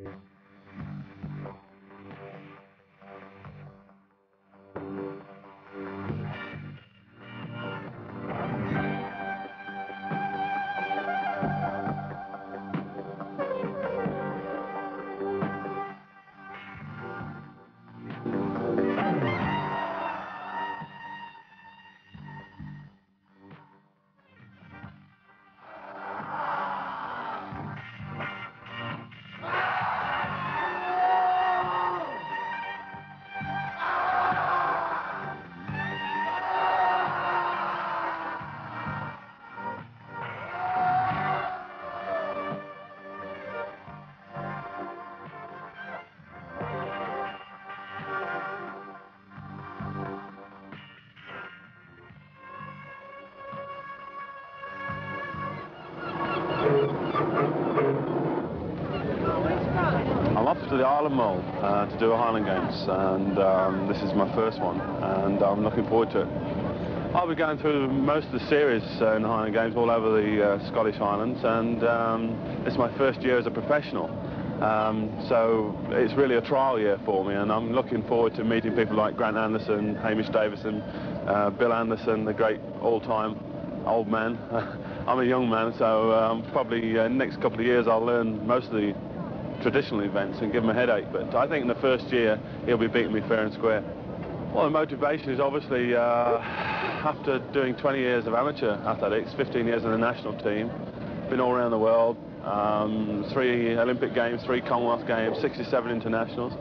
The Isle of Mull to do a Highland Games, and this is my first one, and I'm looking forward to it. I'll be going through most of the series in the Highland Games all over the Scottish Highlands, and it's my first year as a professional, so it's really a trial year for me, and I'm looking forward to meeting people like Grant Anderson, Hamish Davidson, Bill Anderson, the great all-time old man. I'm a young man, so probably next couple of years I'll learn most of the traditional events and give him a headache, but I think in the first year he'll be beating me fair and square. Well, the motivation is obviously after doing 20 years of amateur athletics, 15 years in the national team, been all around the world, 3 Olympic Games, 3 Commonwealth Games, 67 internationals,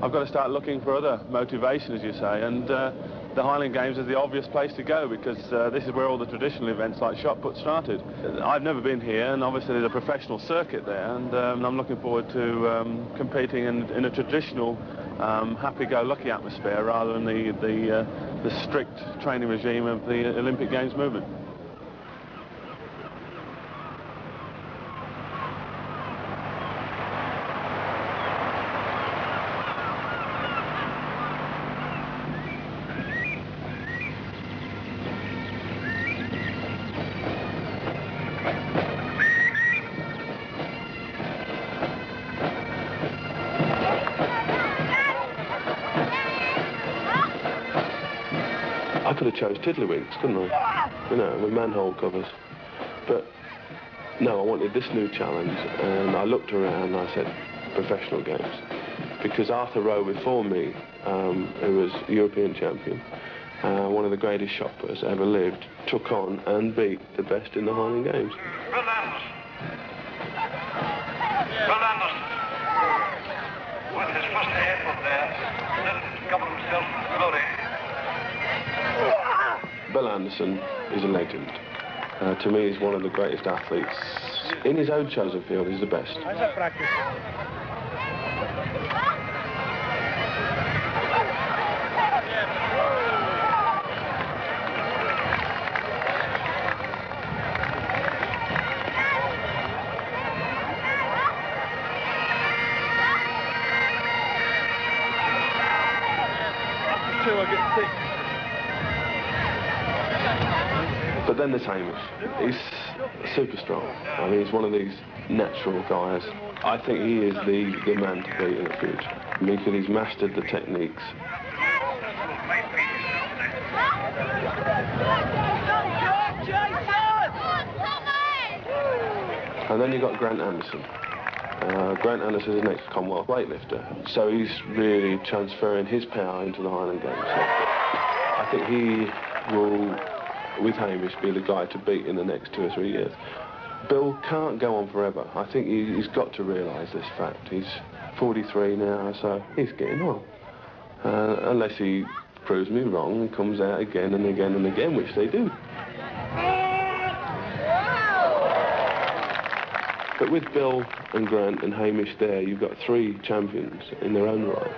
I've got to start looking for other motivation, as you say, and the Highland Games is the obvious place to go because this is where all the traditional events like shot put started. I've never been here, and obviously there's a professional circuit there, and I'm looking forward to competing in a traditional happy-go-lucky atmosphere rather than the strict training regime of the Olympic Games movement. Chose tiddlywinks, couldn't I? You know, with manhole covers. But no, I wanted this new challenge, and I looked around and I said, professional games. Because Arthur Rowe before me, who was European champion, one of the greatest shot putters ever lived, took on and beat the best in the Highland Games. Bill Anderson. Bill Anderson. With his first effort there, didn't cover himself with glory. Bill Anderson is a legend. To me, he's one of the greatest athletes. In his own chosen field, he's the best. How's that practice? After 2, I get 6. But then there's Hamish. He's super strong. I mean, he's one of these natural guys. I think he is the man to beat in the future because he's mastered the techniques. And then you've got Grant Anderson. Grant Anderson is an ex-Commonwealth weightlifter, so he's really transferring his power into the Highland Games. So I think he will, with Hamish, be the guy to beat in the next 2 or 3 years. Bill can't go on forever. I think he's got to realise this fact. He's 43 now, so he's getting on. Unless he proves me wrong and comes out again and again and again, which they do. But with Bill and Grant and Hamish there, you've got 3 champions in their own right.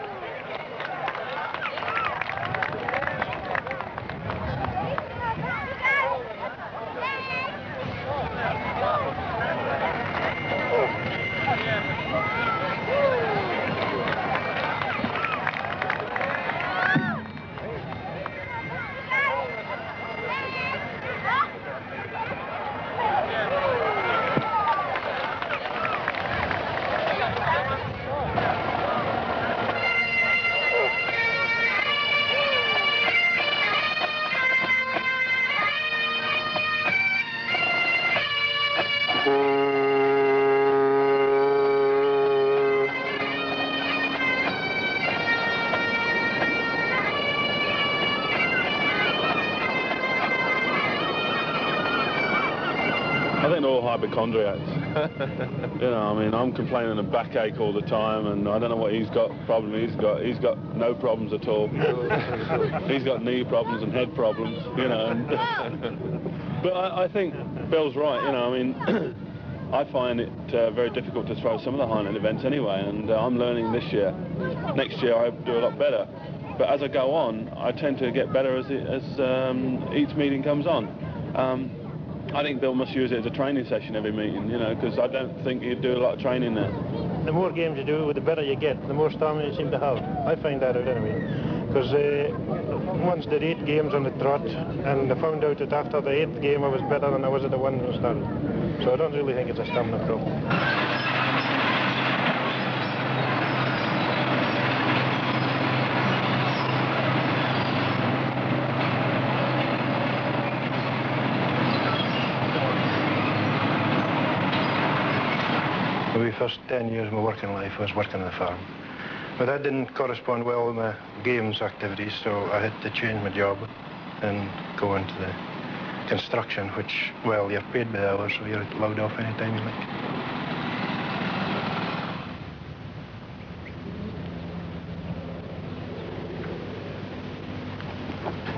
hypochondriacs. You know, I mean, I'm complaining of backache all the time, and I don't know what he's got problem he's got. He's got no problems at all. He's got knee problems and head problems, you know. And but I think Bill's right, you know, I mean, I find it very difficult to throw some of the Highland events anyway, and I'm learning this year. Next year I hope to do a lot better. But as I go on, I tend to get better as each meeting comes on. I think Bill must use it as a training session every meeting, you know, because I don't think he'd do a lot of training there. The more games you do, the better you get, the more stamina you seem to have. I find that out anyway. Because once did 8 games on the trot, and I found out that after the 8th game I was better than I was at the one that I started. So I don't really think it's a stamina problem. First 10 years of my working life I was working on the farm, but that didn't correspond well with my games activities, so I had to change my job and go into the construction, which, well, you're paid by the hour, so you're allowed off any time you like.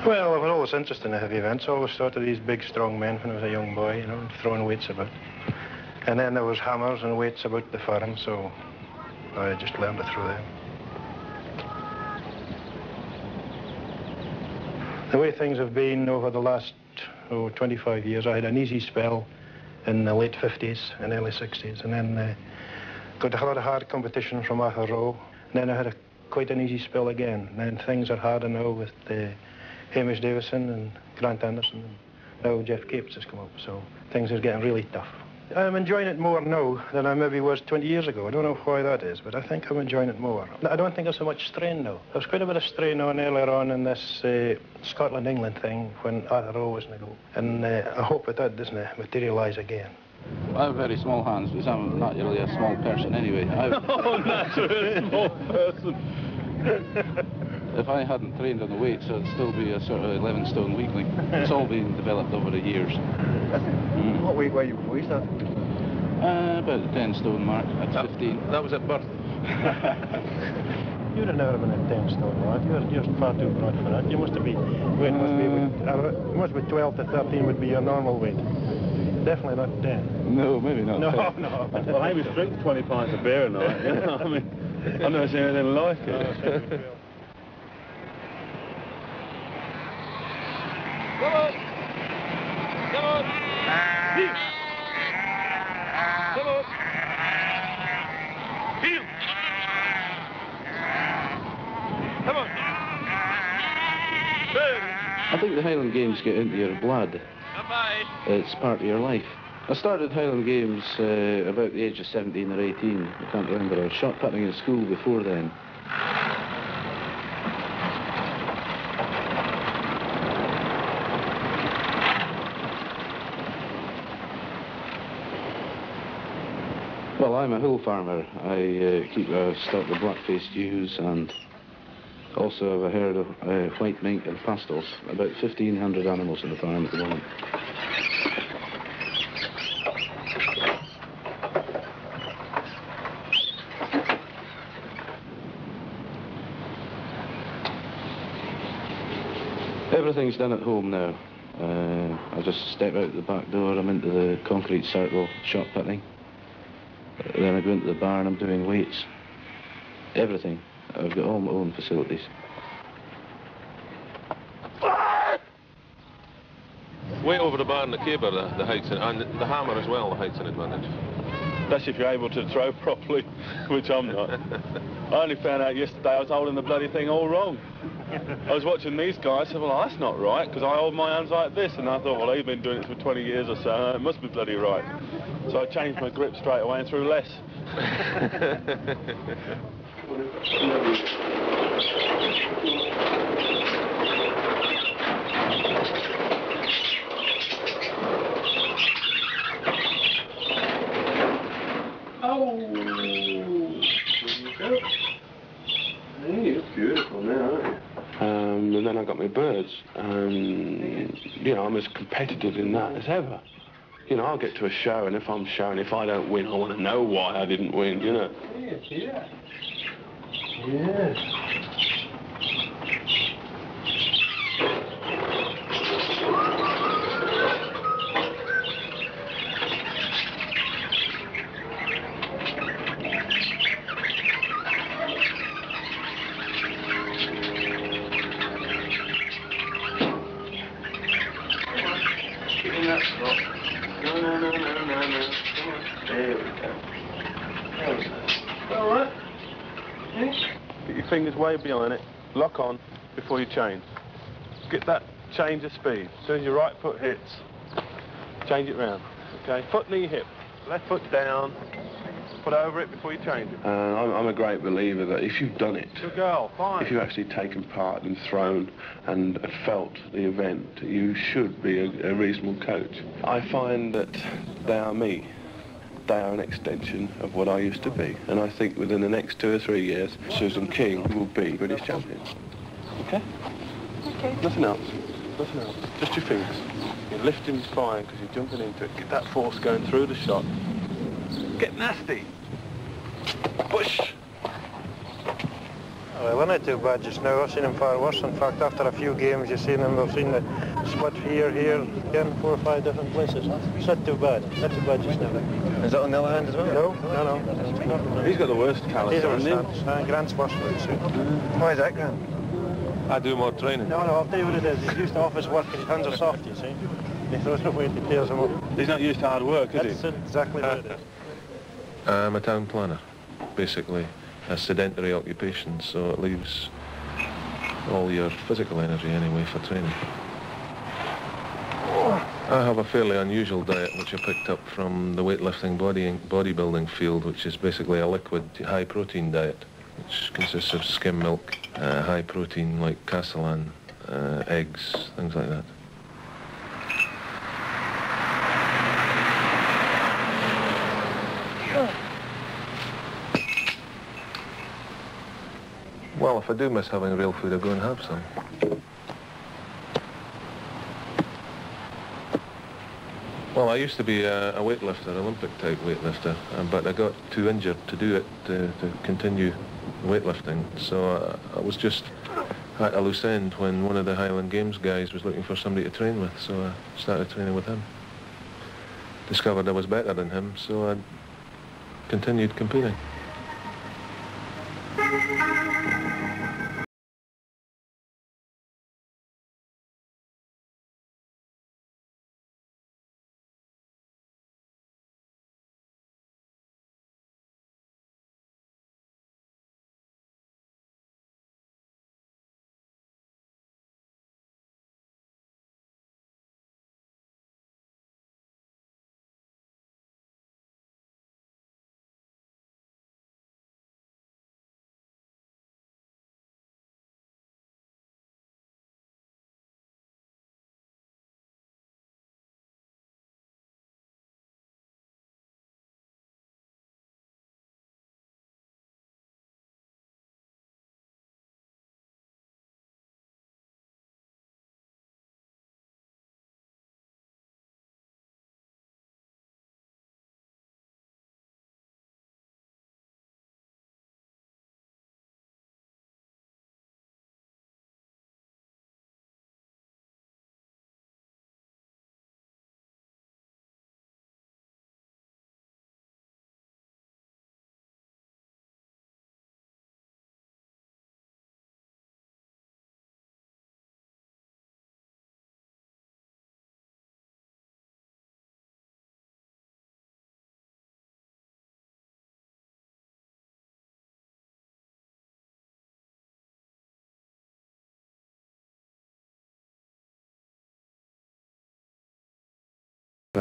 Well, I was always interested in the heavy events. I always thought of these big strong men when I was a young boy, you know, throwing weights about. And then there was hammers and weights about the farm, so I just learned it through them. The way things have been over the last 25 years, I had an easy spell in the late 50s and early 60s, and then got a lot of hard competition from Arthur Rowe, and then I had quite an easy spell again. And then things are harder now with Hamish Davidson and Grant Anderson, and now Geoff Capes has come up, so things are getting really tough. I'm enjoying it more now than I maybe was 20 years ago. I don't know why that is, but I think I'm enjoying it more. I don't think there's so much strain now. There was quite a bit of strain on earlier on in this Scotland-England thing when Arthur Rowe was in the goal. And I hope that doesn't materialise again. I have very small hands, because I'm not really a small person anyway. Oh, naturally a small person. If I hadn't trained on the weights, I'd still be a sort of 11-stone weakling. It's all been developed over the years. What weight were you before you started? About the 10-stone mark. That's 15. That was at birth. You'd have never been at 10-stone, lad. You're far too broad for that. You must have been. Weight must be 12 to 13 would be your normal weight. Definitely not 10. No, maybe not. No. Well, I would drink 20 pints of beer a night. You know? I mean, I've never seen anything like it. Come on! Come on! Heel! Come on! Heel! Come on! I think the Highland Games get into your blood. It's part of your life. I started Highland Games about the age of 17 or 18. I can't remember. I was shot putting in school before then. Well, I'm a hill farmer. I keep a stock of black-faced ewes, and also have a herd of white mink and pastels. About 1,500 animals in the farm at the moment. Everything's done at home now. I just step out the back door, I'm into the concrete circle, shot putting. Then I go into the barn, I'm doing weights. Everything. I've got all my own facilities. Way over the barn, the caber, the height's in, and the hammer as well, the height's an advantage. That's if you're able to throw properly, which I'm not. I only found out yesterday I was holding the bloody thing all wrong. I was watching these guys, I said, well, that's not right, because I hold my hands like this, and I thought, well, they've been doing it for 20 years or so, it must be bloody right. So I changed my grip straight away and threw less. Oh, there you go. Hey, you're beautiful now, aren't you? And then I got my birds. You know, I'm as competitive in that as ever. You know, I'll get to a show, and if I'm showing, if I don't win, I want to know why I didn't win, you know. Yes, yeah. Yes. Fingers way behind it, lock on before you change. Get that change of speed. As soon as your right foot hits, change it round. Okay, foot, knee, hip. Left foot down, put over it before you change it. I'm a great believer that if you've done it, good girl, fine. If you've actually taken part and thrown and felt the event, you should be a reasonable coach. I find that they are me. They are an extension of what I used to be. And I think within the next 2 or 3 years, Susan King will be British champion. OK? OK. Nothing else. Nothing else. Just your fingers. You're lifting fine because you're jumping into it. Get that force going through the shot. Get nasty. Push. Well, they're not too bad just now. I've seen them far worse. In fact, after a few games, you've seen them. We've seen the split here, again, 4 or 5 different places. It's not too bad. Not too bad just now. Is that on the other hand as well? No. He's got the worst callus, hasn't he? Grant's worst foot suit. Why is that, Grant? I do more training. No, I'll tell you what it is. He's used to office work and his hands are soft, you see. He throws it away and he tears them up. He's not used to hard work, is he? That's exactly what it is. I'm a town planner, basically. A sedentary occupation, so it leaves all your physical energy anyway for training. I have a fairly unusual diet which I picked up from the weightlifting bodybuilding field, which is basically a liquid high protein diet, which consists of skim milk, high protein like castellan, eggs, things like that. Well, if I do miss having real food, I'll go and have some. Well, I used to be a weightlifter, Olympic-type weightlifter, but I got too injured to do it, to continue weightlifting. So I was just at a loose end when one of the Highland Games guys was looking for somebody to train with, so I started training with him. Discovered I was better than him, so I continued competing.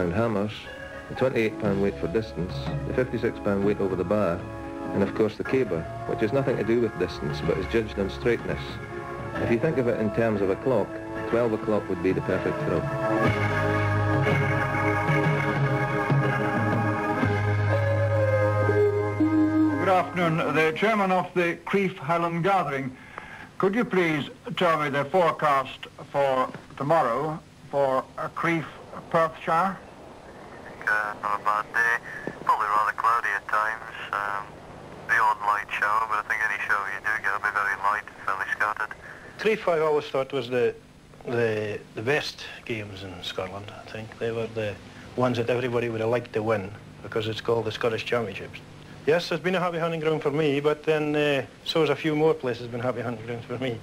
Hammers, the 28-pound weight for distance, the 56-pound weight over the bar, and of course the caber, which has nothing to do with distance but is judged on straightness. If you think of it in terms of a clock, 12 o'clock would be the perfect throw. Good afternoon. The chairman of the Crieff Highland gathering, could you please tell me the forecast for tomorrow for Crieff Perthshire? not a bad day. Probably rather cloudy at times. The odd light shower, but I think any shower you do get will be very light, fairly scattered. Crieff, I always thought, was the best games in Scotland, I think. They were the ones that everybody would have liked to win, because it's called the Scottish Championships. Yes, it's been a happy hunting ground for me, but then so has a few more places been happy hunting grounds for me.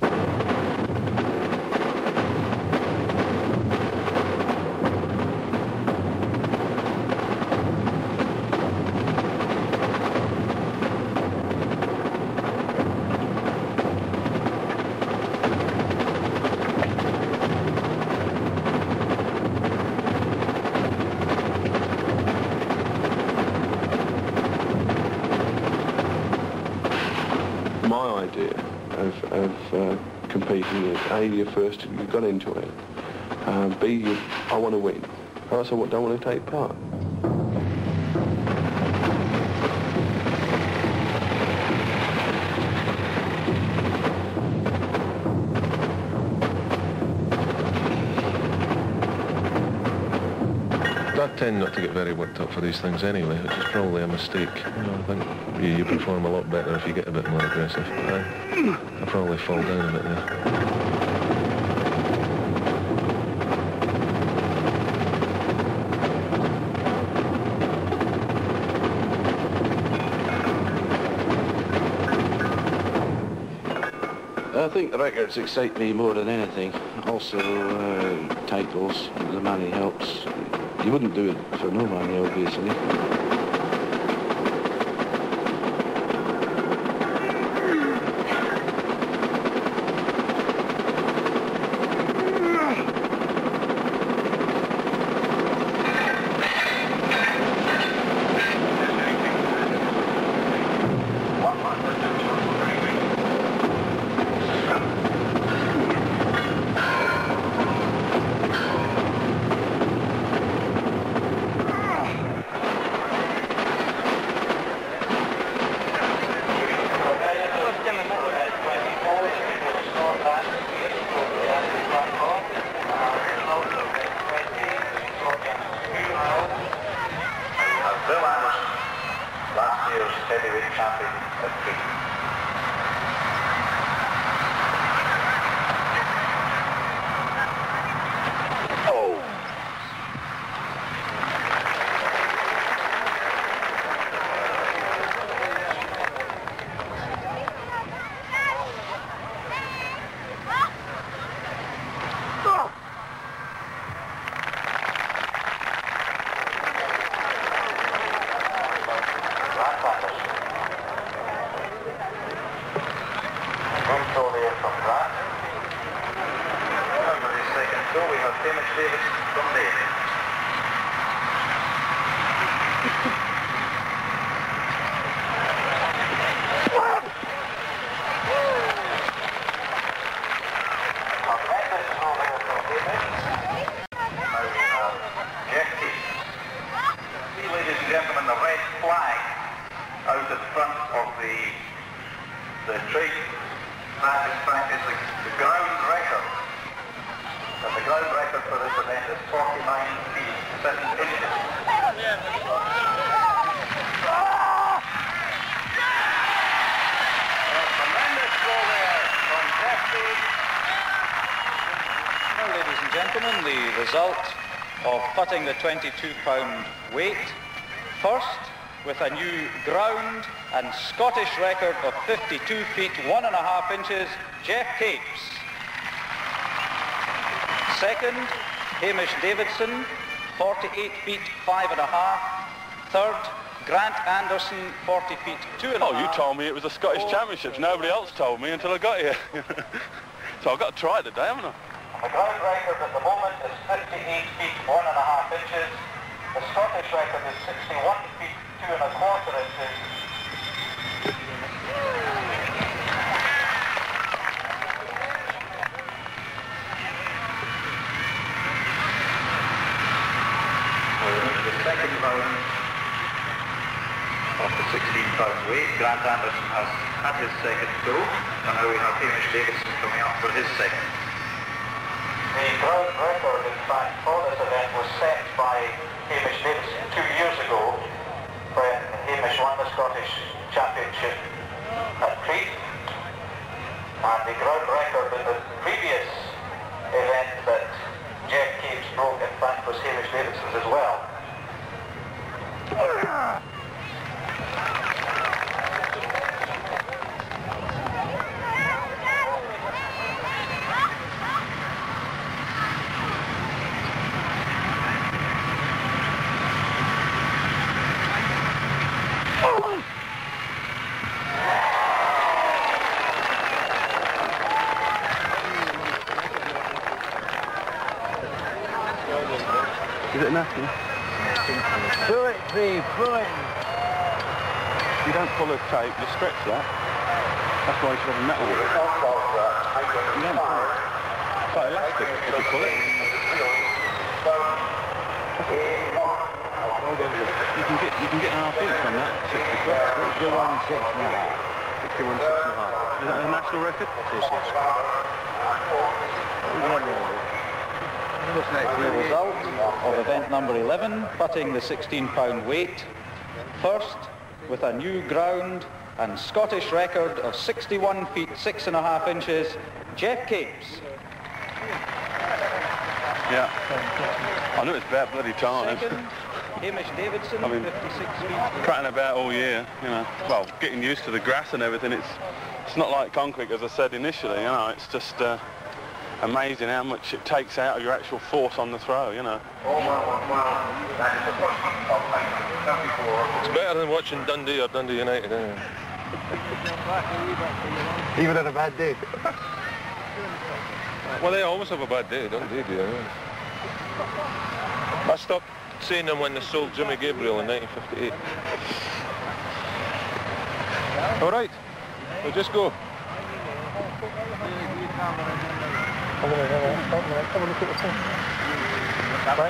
A, you're first, you've got into it. B, I want to win. Or else I don't want to take part. I tend not to get very worked up for these things anyway, which is probably a mistake. You know, I think you perform a lot better if you get a bit more aggressive. But I probably fall down a bit there. I think the records excite me more than anything. Also, titles, the money helps. You wouldn't do it for no money, obviously. Putting the 22-pound weight first with a new ground and Scottish record of 52 feet 1.5 inches, Geoff Capes. Second, Hamish Davidson, 48 feet 5.5. Third, Grant Anderson, 40 feet 2.5. Oh, you told me it was the Scottish Championships. Nobody else told me until I got here. So I've got to try it today, haven't I? The ground record at the moment is 58 feet 1.5 inches. The Scottish record is 61 feet 2.25 inches. The second round of the 16-pound weight, Grant Anderson has had his second go, and now we have Hamish Davidson coming up for his second. The ground record, in fact, for this event was set by Hamish Davidson 2 years ago when Hamish won the Scottish Championship at Crieff, and the ground record in the previous event that Geoff Capes broke in fact was Hamish Davidson's as well. Is it nothing? Pull it, please, pull it. You don't pull a tape, you stretch that. That's why you should have a metal with it. You don't pull it. It's quite elastic if you pull it. You can get a half inch on that. 60 quid. 61.5. Is that a national record? Yes, yes. The result of event number 11, putting the 16-pound weight, first with a new ground and Scottish record of 61 feet 6.5 inches, Geoff Capes. Yeah, I knew it's about bloody time. Second, Hamish Davidson, 56 feet. Prattling about all year, you know. Well, getting used to the grass and everything. It's not like concrete, as I said initially. You know, it's just. Amazing how much it takes out of your actual force on the throw, you know. It's better than watching Dundee or Dundee United, anyway. Even on a bad day. Well, they always have a bad day, don't they? I stopped seeing them when they sold Jimmy Gabriel in 1958. All right, we'll just go. Come on, look at the thing. That way.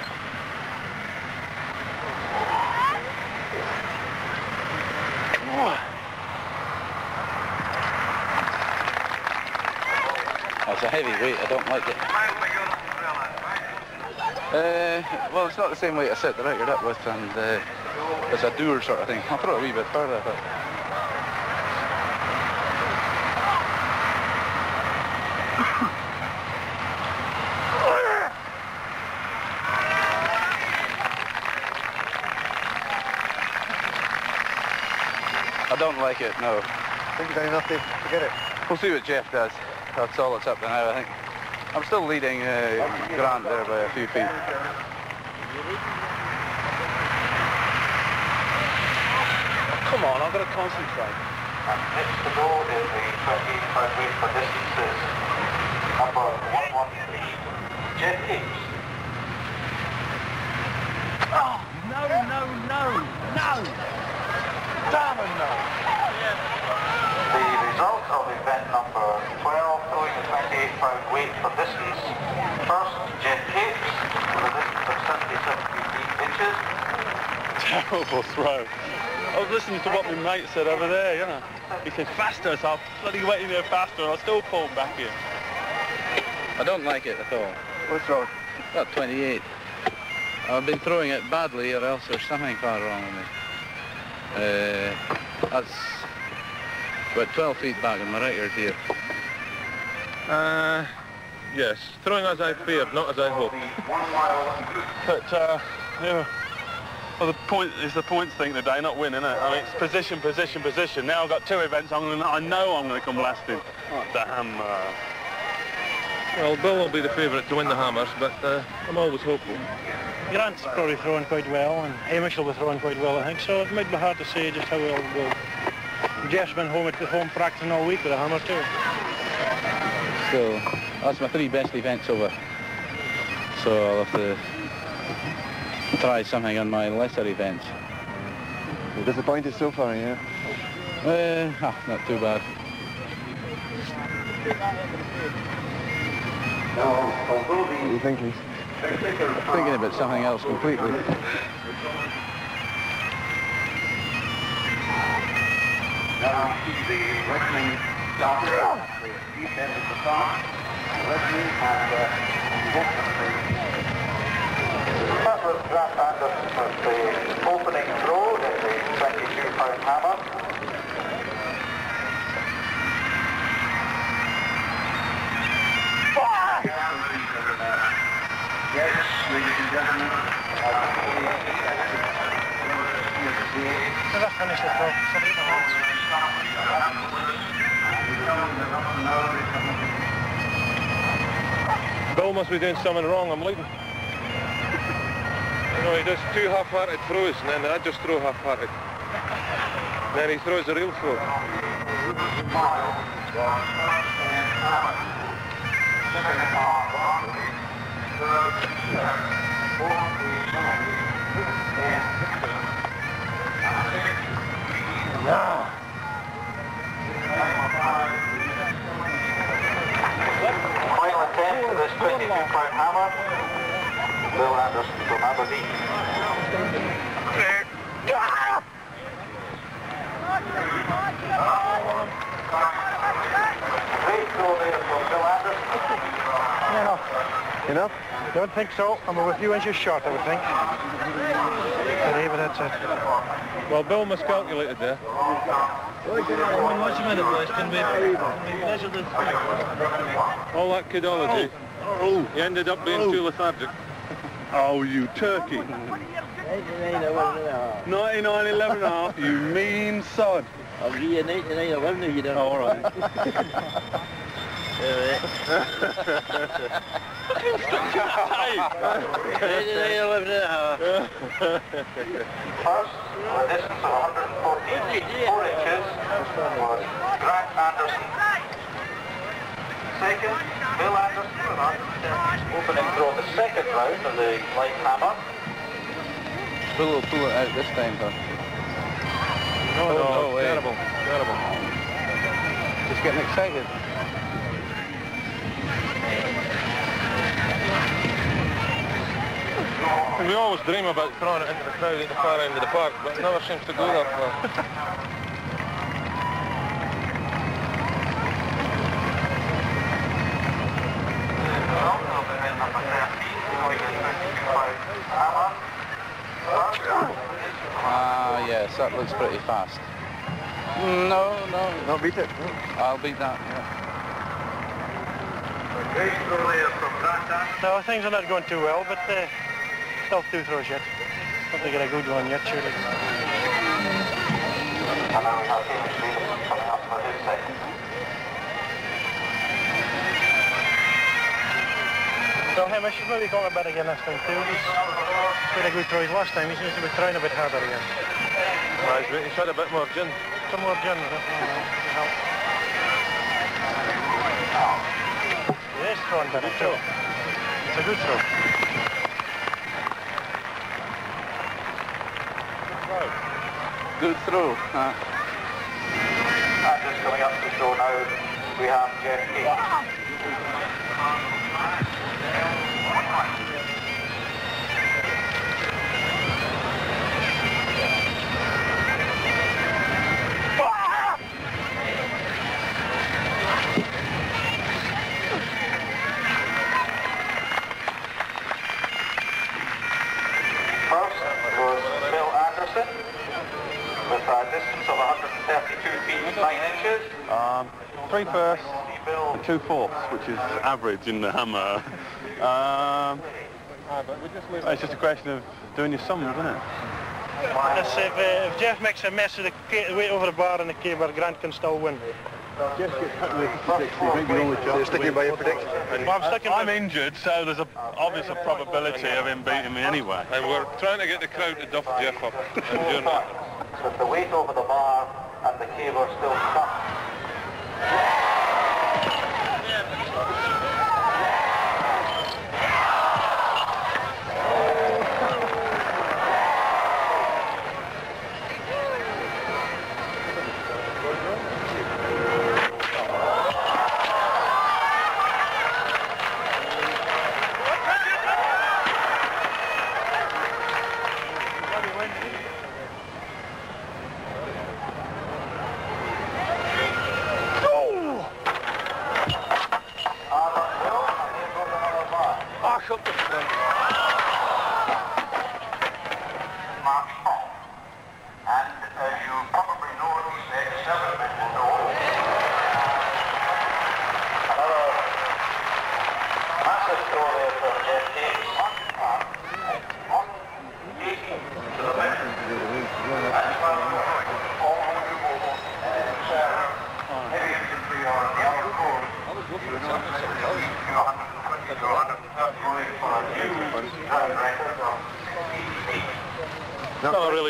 That's a heavy weight, I don't like it. Well, it's not the same weight I set the record up with, and it's a doer sort of thing. I'll throw it a wee bit further, but... I don't like it, no. I think you've done enough to forget it. We'll see what Geoff does. That's all that's up to now, I think. I'm still leading Grant there by a few feet. Oh, come on, I've got to concentrate. And next to go is the 25 weight for distances. Number 113, Geoff Capes. Oh, no! Damn it, no. The result of event number 12, throwing the 28-pound weight for distance. First, Geoff Capes with a distance of 77 inches. Terrible throw. I was listening to what my mate said over there, you know. He said faster, so I bloody went in there faster and I still pulled back in. I don't like it at all. What's wrong? About 28. I've been throwing it badly or else there's something far wrong with me. That's about 12 feet back on my record here. Yes, throwing as I feared, not as I hoped. But yeah, well, the point is the points thing today, not winning it. I mean, it's position, position, position. Now I've got two events. I know I'm going to come last in the hammer. Well, Bill will be the favourite to win the hammers, but I'm always hopeful. Grant's probably throwing quite well, and Hamish will be throwing quite well, I think, so it might be hard to say just how well it will go. Geoff's been home practising all week with a hammer, too. So, that's my three best events over. So I'll have to try something on my lesser events. You're disappointed so far, yeah? Not too bad. What are you thinking? Thinking about something else completely. was Grant Anderson with the opening throw in the 22-pound hammer. Yes, ladies and gentlemen. So that finishes the set. Bill must be doing something wrong, I'm leaving. You know, he does two half-hearted throws and then I just throw half-hearted. Then he throws a real throw. Final attempt to this 22-pound hammer. Bill Anderson from Aberdeen. Great goal there from Bill Anderson. Enough. Enough? Don't think so. I'm with you inches short, I would think. But that's it. Well, Bill miscalculated there. What's the matter, boys? Can we measure the thing? All that kidology. Oh. He ended up being too lethargic. Oh, you turkey. 99.11 1/2, you mean sod. I'll give you 99.11 if you don't. Oh, all right. First, a distance of 114.4 inches was Grant Anderson. Second, Bill Anderson with opening throw the second round of the light hammer. Bill will pull it out this time, though. No, terrible, terrible. Just getting excited. And we always dream about throwing it into the crowd at the far end of the park, but it never seems to go that far. Ah, yes, that looks pretty fast. No, beat it. I'll beat that, yeah. No, things are not going too well, but still two throws yet. Hope they get a good one yet, surely. So Hamish should really call it bad again last time too. He had a good throw last time, he seems to be trying a bit harder again. Well, he's had a bit more gin. Some more gin, it is throwing better too. It's a good throw. Good throw. And just coming up to show now, we have Jeff Capes. Distance of 132 feet 9 inches. Three firsts and two fourths, which is average in the hammer. It's just a question of doing your sums, isn't it? Yes, if Jeff makes a mess of the weight over the bar and the caber, Grant can still win. Jeff gets hit with 56, he might be all the job. You're sticking by your prediction. Well, I'm injured, so there's obviously a probability of him beating me anyway. And we're trying to get the crowd to duff Jeff up and doing that. With the weight over the bar and the cable still stuck.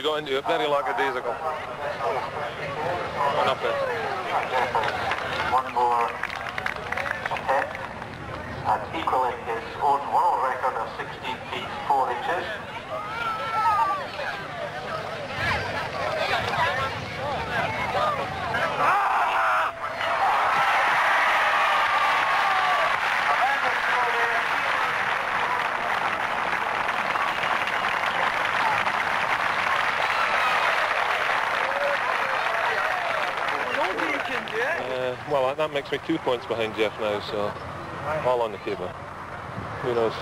got into it very lucky days ago. One up there. One more attempt and equalling his own world record of 16 feet 4 inches. Well, that makes me 2 points behind Geoff now, so all on the cable. Who knows?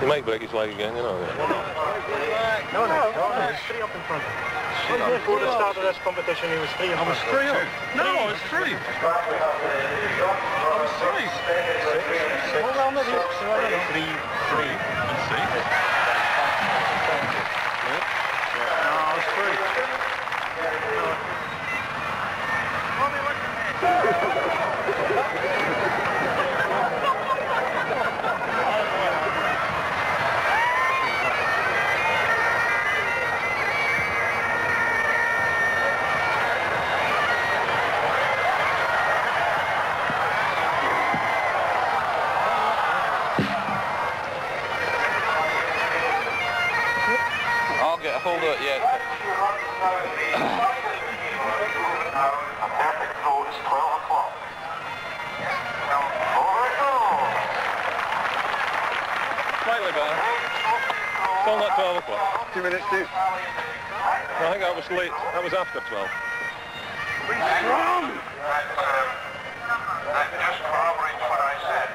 He might break his leg again, you know. No, it's 3 up in front. Before the start of this competition, he was 3 up. I was 3 up. No, it's 3. I was 3. Hold on, maybe. 3. Let's see. No, I was 3. I'll get a hold of it yet. A perfect throw is 12 o'clock. Over it goes! Slightly better. Still not 12 o'clock. 2 minutes, Steve. No, I think that was late. That was after 12. Be strong! That just corroborates what I said.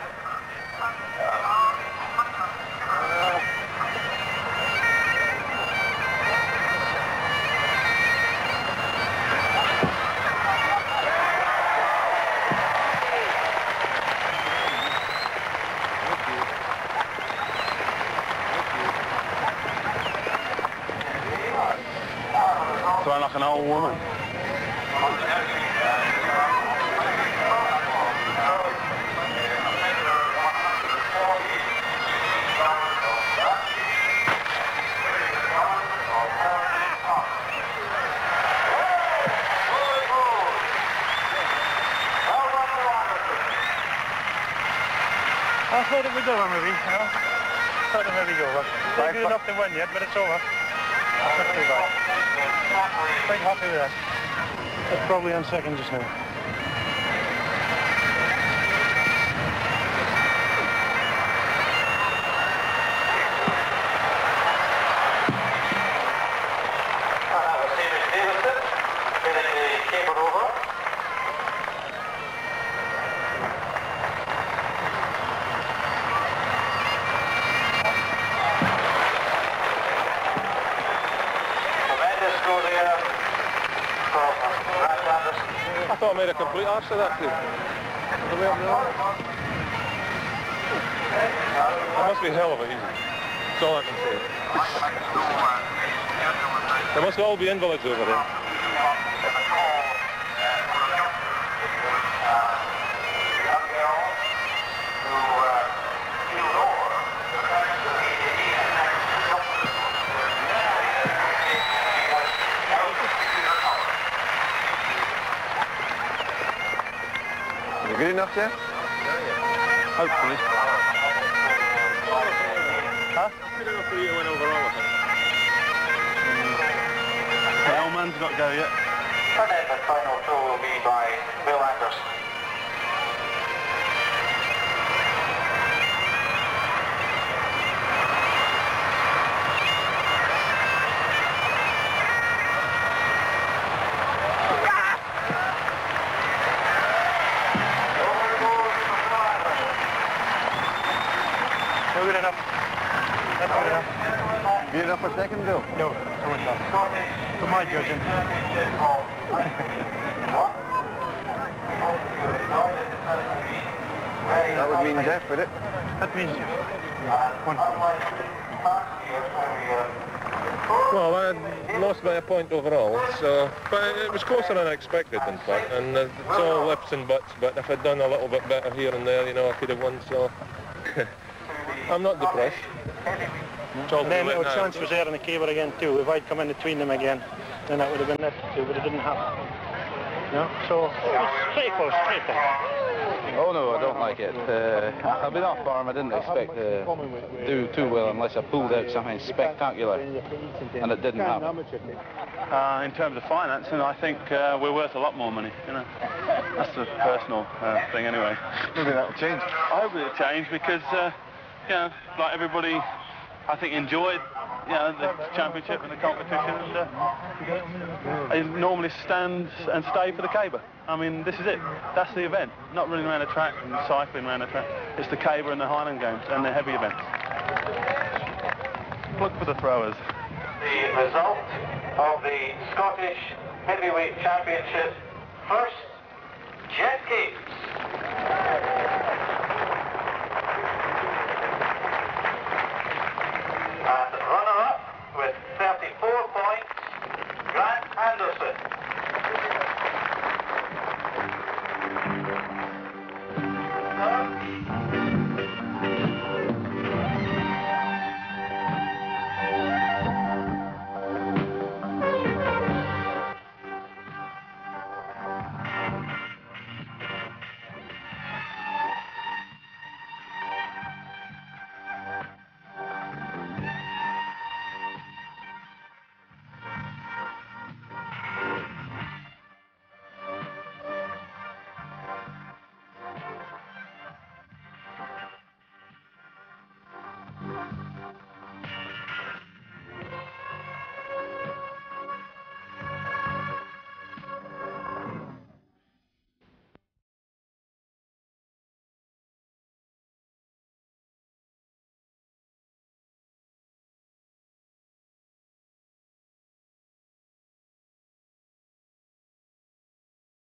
Like an old woman. I thought it was over, maybe. I thought it maybe over. It's not good enough to win yet, but it's over. It's not too bad. Quite happy with that. That's probably on second just now. Hamish Davidson, getting the cable over. I thought I made a complete arse of that too. It must be a hell of a easy. That's all I can say. They must all be invalids over there. Good enough, Jeff? Hopefully. Huh? Good enough for you to win overall, I think. The L-man's got to go yet. And then the final throw will be by Bill Anderson. Be enough for second, Bill? No, I wouldn't have. To my judging. That would mean Jeff, would it? That means Jeff. Yeah. 1 point. Well, I lost by a point overall, so, but it was closer than I expected, in fact, and it's all lips and butts, but if I'd done a little bit better here and there, you know, I could have won, so I'm not depressed. No. And then a chance was there in the cable again too. If I'd come in between them again, then that would have been it too, but it didn't happen. No? So it was straight close. Oh no, I don't like it. I've been off form. I didn't expect to do too well unless I pulled out something spectacular, and it didn't happen. In terms of financing, I think we're worth a lot more money, you know. That's the personal thing anyway. Maybe that will change. I hope it'll change because, you know, like everybody, I think enjoyed, you know, the championship and the competition, and I normally stand and stay for the caber. I mean, this is it. That's the event. Not running around a track and cycling around a track. It's the caber and the Highland games and the heavy events. Plug for the throwers. The result of the Scottish Heavyweight Championship, first, Jenkins. And runner-up with 34 points, Grant Anderson.